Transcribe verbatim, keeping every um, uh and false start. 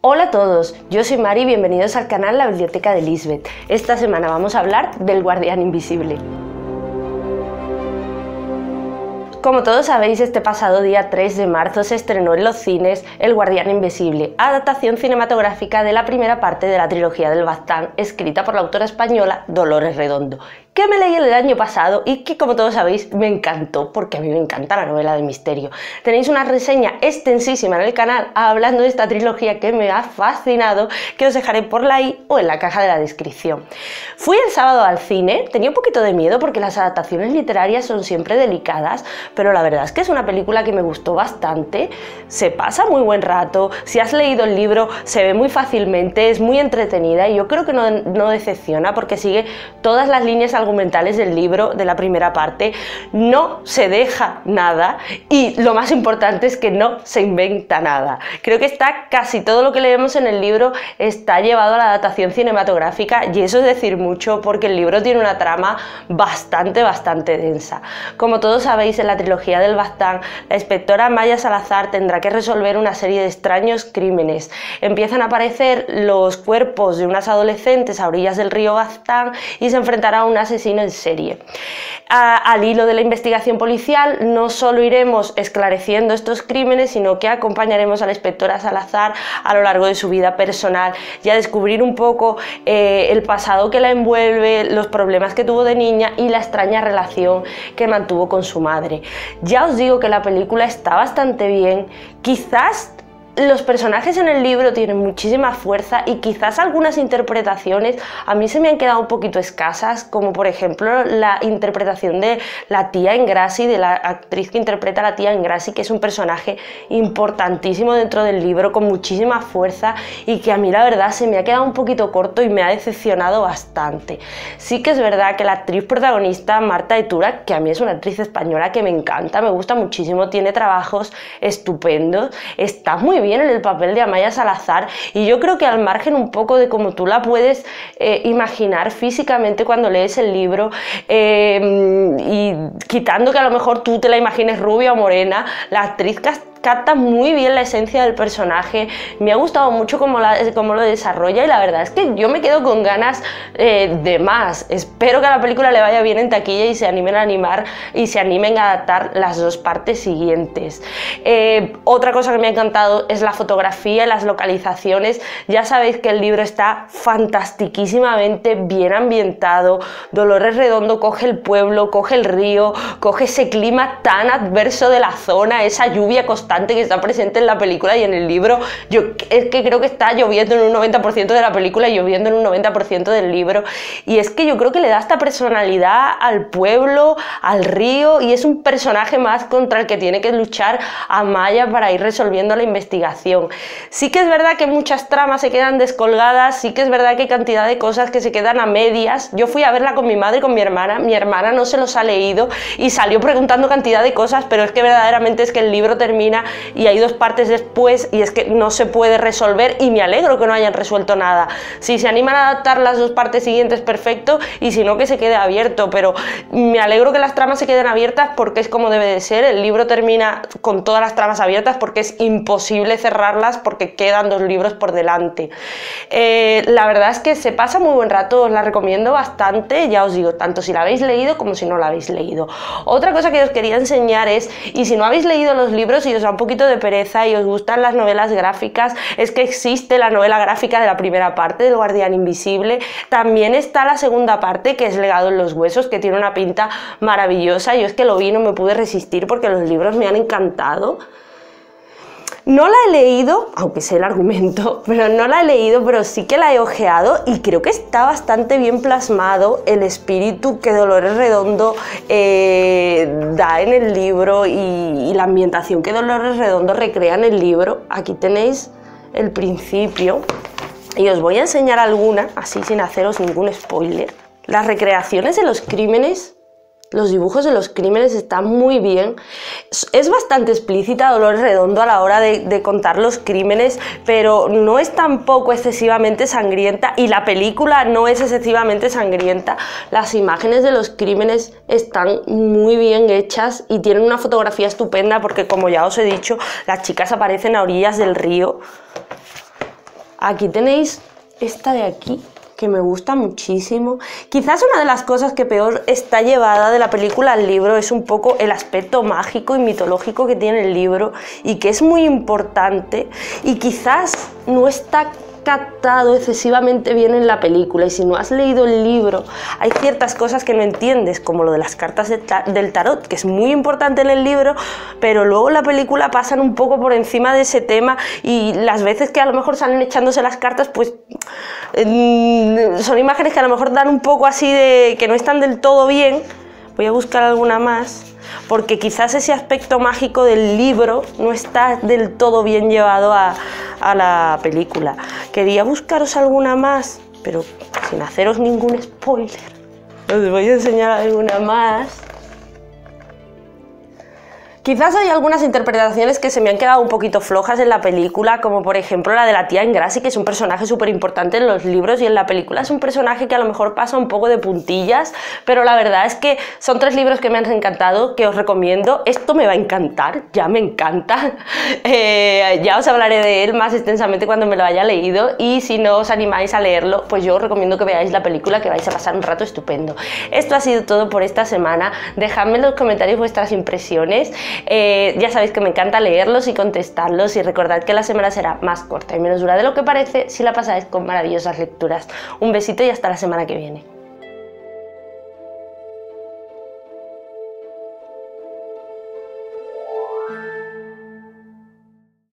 Hola a todos, yo soy Mari y bienvenidos al canal La Biblioteca de Lisbeth. Esta semana vamos a hablar del Guardián Invisible. Como todos sabéis, este pasado día tres de marzo se estrenó en los cines El Guardián Invisible, adaptación cinematográfica de la primera parte de la trilogía del Baztán, escrita por la autora española Dolores Redondo, que me leí el año pasado y que, como todos sabéis, me encantó, porque a mí me encanta la novela de misterio. Tenéis una reseña extensísima en el canal hablando de esta trilogía que me ha fascinado, que os dejaré por la i o en la caja de la descripción. Fui el sábado al cine, tenía un poquito de miedo porque las adaptaciones literarias son siempre delicadas, pero la verdad es que es una película que me gustó bastante, se pasa muy buen rato, si has leído el libro se ve muy fácilmente, es muy entretenida y yo creo que no, no decepciona porque sigue todas las líneas argumentales del libro de la primera parte, no se deja nada y lo más importante es que no se inventa nada. Creo que está casi todo lo que leemos en el libro está llevado a la adaptación cinematográfica y eso es decir mucho porque el libro tiene una trama bastante, bastante densa. Como todos sabéis, en la trilogía del Baztán, la inspectora Amaia Salazar tendrá que resolver una serie de extraños crímenes. Empiezan a aparecer los cuerpos de unas adolescentes a orillas del río Baztán y se enfrentará a un asesino en serie. A, al hilo de la investigación policial, no solo iremos esclareciendo estos crímenes, sino que acompañaremos a la inspectora Salazar a lo largo de su vida personal y a descubrir un poco eh, el pasado que la envuelve, los problemas que tuvo de niña y la extraña relación que mantuvo con su madre. Ya os digo que la película está bastante bien, quizás los personajes en el libro tienen muchísima fuerza y quizás algunas interpretaciones a mí se me han quedado un poquito escasas, como por ejemplo la interpretación de la tía Engrassi, de la actriz que interpreta a la tía Engrassi, que es un personaje importantísimo dentro del libro, con muchísima fuerza y que a mí la verdad se me ha quedado un poquito corto y me ha decepcionado bastante. Sí que es verdad que la actriz protagonista, Marta Etura, que a mí es una actriz española que me encanta, me gusta muchísimo, tiene trabajos estupendos, está muy bien en el papel de Amaia Salazar y yo creo que al margen un poco de cómo tú la puedes eh, imaginar físicamente cuando lees el libro eh, y quitando que a lo mejor tú te la imagines rubia o morena, la actriz capta muy bien la esencia del personaje, me ha gustado mucho cómo, la, cómo lo desarrolla y la verdad es que yo me quedo con ganas eh, de más. Espero que a la película le vaya bien en taquilla y se animen a animar y se animen a adaptar las dos partes siguientes. Eh, otra cosa que me ha encantado es la fotografía y las localizaciones. Ya sabéis que el libro está fantastiquísimamente bien ambientado. Dolores Redondo coge el pueblo, coge el río, coge ese clima tan adverso de la zona, esa lluvia constante que está presente en la película y en el libro. Yo es que creo que está lloviendo en un noventa por ciento de la película y lloviendo en un noventa por ciento del libro y es que yo creo que le da esta personalidad al pueblo, al río y es un personaje más contra el que tiene que luchar Amaia para ir resolviendo la investigación. Sí que es verdad que muchas tramas se quedan descolgadas, sí que es verdad que hay cantidad de cosas que se quedan a medias. Yo fui a verla con mi madre y con mi hermana, mi hermana no se los ha leído y salió preguntando cantidad de cosas, pero es que verdaderamente es que el libro termina y hay dos partes después y es que no se puede resolver y me alegro que no hayan resuelto nada. Si se animan a adaptar las dos partes siguientes, perfecto, y si no, que se quede abierto, pero me alegro que las tramas se queden abiertas porque es como debe de ser. El libro termina con todas las tramas abiertas porque es imposible cerrarlas porque quedan dos libros por delante. Eh, la verdad es que se pasa muy buen rato, os la recomiendo bastante, ya os digo, tanto si la habéis leído como si no la habéis leído. Otra cosa que os quería enseñar es, y si no habéis leído los libros y os un poquito de pereza y os gustan las novelas gráficas, es que existe la novela gráfica de la primera parte del Guardián Invisible, también está la segunda parte que es Legado en los Huesos, que tiene una pinta maravillosa. Yo es que lo vi y no me pude resistir porque los libros me han encantado. No la he leído, aunque sé el argumento, pero no la he leído, pero sí que la he ojeado y creo que está bastante bien plasmado el espíritu que Dolores Redondo eh, da en el libro y, y la ambientación que Dolores Redondo recrea en el libro. Aquí tenéis el principio y os voy a enseñar alguna, así sin haceros ningún spoiler. Las recreaciones de los crímenes, los dibujos de los crímenes están muy bien. Es bastante explícita Dolores Redondo a la hora de, de contar los crímenes, pero no es tampoco excesivamente sangrienta y la película no es excesivamente sangrienta. Las imágenes de los crímenes están muy bien hechas y tienen una fotografía estupenda porque, como ya os he dicho, las chicas aparecen a orillas del río. Aquí tenéis esta de aquí, que me gusta muchísimo. Quizás una de las cosas que peor está llevada de la película al libro es un poco el aspecto mágico y mitológico que tiene el libro y que es muy importante y quizás no está captado excesivamente bien en la película, y si no has leído el libro hay ciertas cosas que no entiendes, como lo de las cartas de ta del tarot, que es muy importante en el libro, pero luego en la película pasan un poco por encima de ese tema, y las veces que a lo mejor salen echándose las cartas pues eh, son imágenes que a lo mejor dan un poco así de que no están del todo bien. Voy a buscar alguna más, porque quizás ese aspecto mágico del libro no está del todo bien llevado a, a la película. Quería buscaros alguna más, pero sin haceros ningún spoiler. Os voy a enseñar alguna más. Quizás hay algunas interpretaciones que se me han quedado un poquito flojas en la película, como por ejemplo la de la tía Engrassi, que es un personaje súper importante en los libros y en la película es un personaje que a lo mejor pasa un poco de puntillas, pero la verdad es que son tres libros que me han encantado, que os recomiendo. Esto me va a encantar, ya me encanta. Eh, ya os hablaré de él más extensamente cuando me lo haya leído, y si no os animáis a leerlo, pues yo os recomiendo que veáis la película, que vais a pasar un rato estupendo. Esto ha sido todo por esta semana. Dejadme en los comentarios vuestras impresiones. Eh, ya sabéis que me encanta leerlos y contestarlos, y recordad que la semana será más corta y menos dura de lo que parece si la pasáis con maravillosas lecturas. Un besito y hasta la semana que viene.